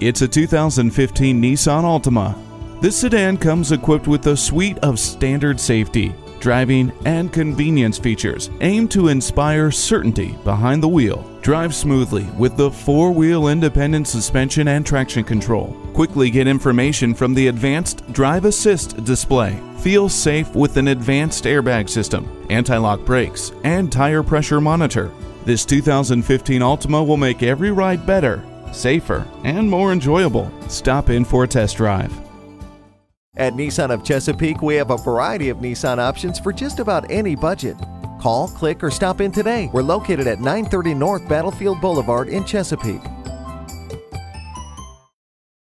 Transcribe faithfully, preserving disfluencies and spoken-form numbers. It's a two thousand fifteen Nissan Altima. This sedan comes equipped with a suite of standard safety, driving, and convenience features aimed to inspire certainty behind the wheel. Drive smoothly with the four-wheel independent suspension and traction control. Quickly get information from the advanced drive assist display. Feel safe with an advanced airbag system, anti-lock brakes, and tire pressure monitor. This two thousand fifteen Altima will make every ride better, safer, and more enjoyable. Stop in for a test drive. At Nissan of Chesapeake, we have a variety of Nissan options for just about any budget. Call, click, or stop in today. We're located at nine thirty North Battlefield Boulevard in Chesapeake.